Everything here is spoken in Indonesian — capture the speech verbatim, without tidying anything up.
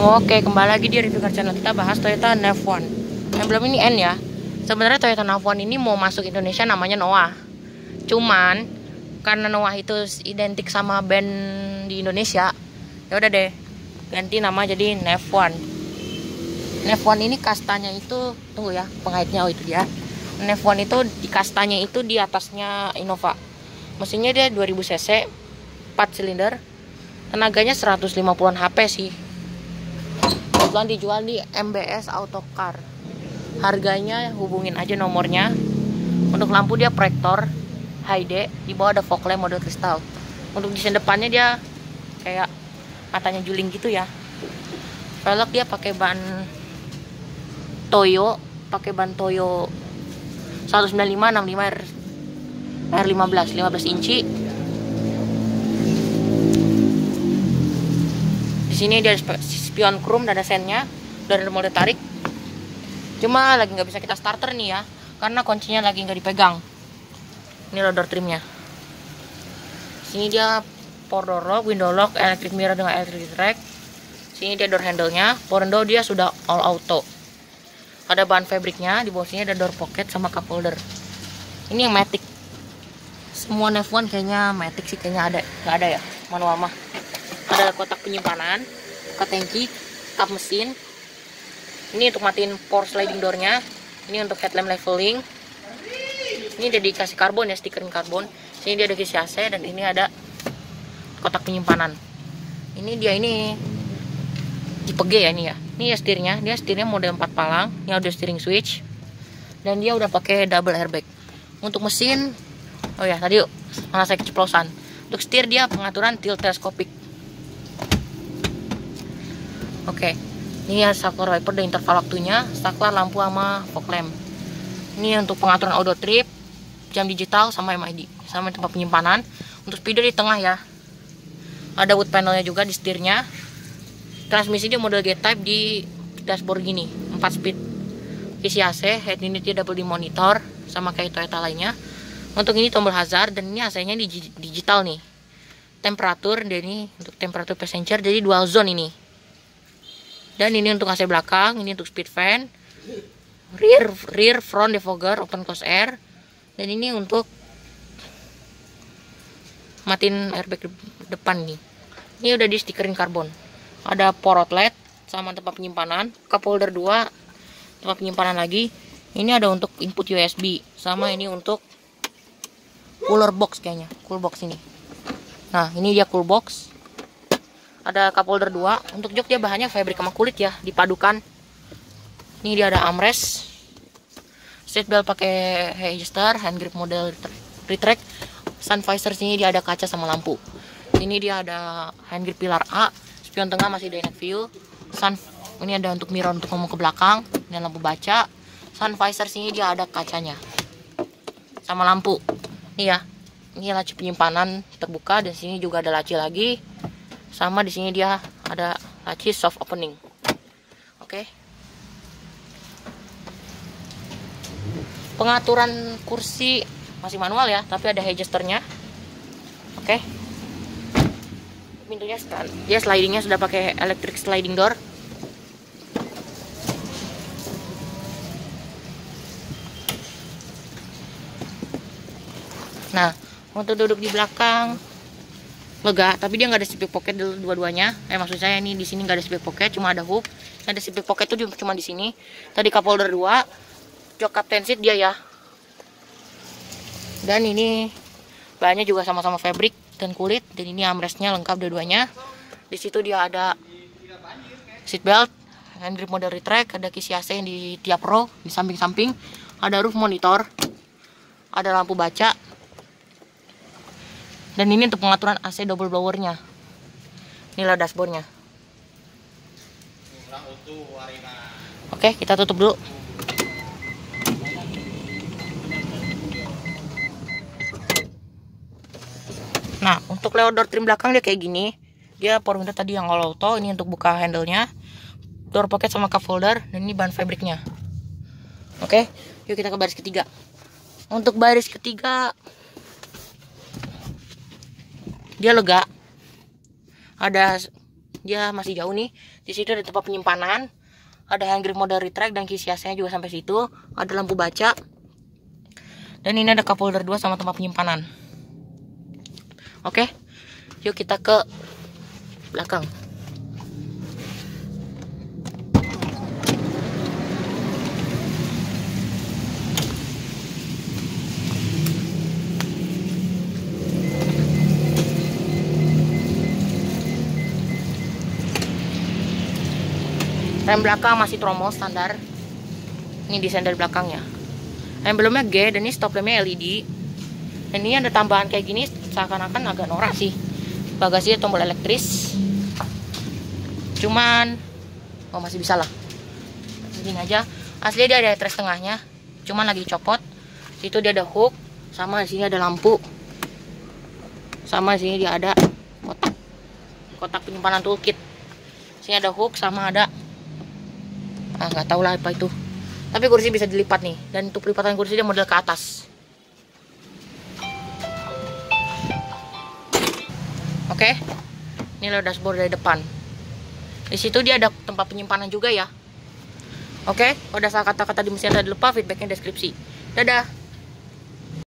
Oke, kembali lagi di review car channel kita, bahas Toyota N A V one. Yang belum ini N ya. Sebenarnya Toyota N A V one ini mau masuk Indonesia namanya Noah. Cuman karena Noah itu identik sama band di Indonesia, ya udah deh ganti nama jadi N A V one. N A V one ini kastanya itu, tunggu ya, pengaitnya oh itu dia. N A V one itu di kastanya itu di atasnya Innova. Mesinnya dia dua ribu cc, empat silinder. Tenaganya seratus lima puluhan HP sih. Kebetulan dijual di M B S Autocar. Harganya hubungin aja nomornya. Untuk lampu dia proyektor H I D, di bawah ada fog lamp model kristal. Untuk desain depannya dia kayak matanya juling gitu ya. Velg dia pakai ban Toyo, pakai ban Toyo seratus sembilan puluh lima enam puluh lima R lima belas, lima belas inci. Sini dia spion chrome, ada sennya, dan remote tarik. Cuma lagi nggak bisa kita starter nih ya, karena kuncinya lagi nggak dipegang. Ini loh door trimnya. Sini dia power door lock, window lock, electric mirror dengan electric track. Sini dia door handle-nya. Power window dia sudah all auto. Ada bahan fabriknya, di bawah sini ada door pocket sama cup holder. Ini yang matic. Semua N A V one kayaknya matic sih, kayaknya ada, nggak ada ya manual mah. Ada kotak penyimpanan, kotak tangki, tap mesin. Ini untuk matiin power sliding doornya. Ini untuk headlamp leveling. Ini udah dikasih karbon ya, stikerin karbon. Sini dia ada kisi A C, dan ini ada kotak penyimpanan. Ini dia ini tipe G ya, ini ya. Ini ya setirnya, dia setirnya model empat palang. Ini audio steering switch. Dan dia udah pakai double airbag. Untuk mesin, oh ya tadi malah saya keceplosan. Untuk setir dia pengaturan tilt teleskopik. Oke, ini ya saklar wiper dan interval waktunya, saklar lampu sama fog lamp. Ini untuk pengaturan auto trip, jam digital sama M I D, sama tempat penyimpanan. Untuk speedo di tengah ya, ada wood panelnya juga di setirnya. Transmisi dia model G-Type di dashboard gini, empat speed. Kisi A C, head unitnya double di monitor, sama kayak Toyota lainnya. Untuk ini tombol hazard, dan ini A C-nya di digital nih. Temperatur, dan ini untuk temperatur passenger, jadi dual zone ini. Dan ini untuk A C belakang, ini untuk speed fan, rear rear front defogger, open close air, dan ini untuk matiin airbag depan nih. Ini udah di stikerin karbon. Ada power outlet sama tempat penyimpanan, cup holder dua, tempat penyimpanan lagi. Ini ada untuk input U S B, sama ini untuk cooler box kayaknya, cool box ini. Nah, ini dia cool box. Ada cup holder dua. Untuk jok dia bahannya fabric sama kulit ya, dipadukan. Ini dia ada armrest, seat belt pakai adjuster, hand grip model retract, sun visor. Sini dia ada kaca sama lampu. Ini dia ada hand grip pilar A, spion tengah masih dynamic view, sun. Ini ada untuk mirror untuk ngomong ke belakang, dan lampu baca, sun visor. Sini dia ada kacanya sama lampu. Ini ya, ini laci penyimpanan terbuka, dan sini juga ada laci lagi. Sama di sini dia ada laci soft opening. Oke. Okay. Pengaturan kursi masih manual ya, tapi ada adjusternya. Oke. Okay. Pintunya dia slidingnya sudah pakai electric sliding door. Nah, untuk duduk di belakang lega, tapi dia nggak ada seatbelt pocket dua-duanya. Eh maksud saya ini di sini nggak ada seatbelt pocket, cuma ada hook. Ada seatbelt pocket tuh cuma di sini. Tadi cup holder dua, jok captain seat dia ya. Dan ini bahannya juga sama-sama fabric dan kulit, dan ini armrestnya lengkap dua-duanya. Di situ dia ada seatbelt, hand grip model retract, ada kisi A C yang di tiap row, di samping-samping, ada roof monitor, ada lampu baca. Dan ini untuk pengaturan A C double blowernya. Inilah dashboardnya. Oke, kita tutup dulu. Nah, untuk lewat door trim belakang dia kayak gini. Dia power window tadi yang all auto. Ini untuk buka handle-nya. Door pocket sama cup holder. Dan ini bahan fabriknya. Oke, yuk kita ke baris ketiga. Untuk baris ketiga dia lega, ada ya masih jauh nih. Di situ ada tempat penyimpanan, ada hand grip mode retract dan kisi hiasnya juga sampai situ, ada lampu baca. Dan ini ada cup holder dua sama tempat penyimpanan. Oke, yuk kita ke belakang. Rem belakang masih tromol standar. Ini desain dari belakangnya. Emblemnya G dan ini stop lampnya L E D. Dan ini ada tambahan kayak gini, seakan-akan agak norak sih. Bagasinya tombol elektris. Cuman oh masih bisa lah. Gini aja. Aslinya dia ada headrest tengahnya, cuman lagi dicopot. Situ dia ada hook, sama di sini ada lampu. Sama di sini dia ada kotak. Kotak penyimpanan toolkit. Sini ada hook sama ada, ah nggak tahu lah apa itu, tapi kursi bisa dilipat nih, dan untuk pelipatan kursi dia model ke atas. Oke, ini loh dashboard dari depan. Di situ dia ada tempat penyimpanan juga ya. Oke, udah salah kata-kata di mesin ada lupa, feedbacknya deskripsi. Dadah.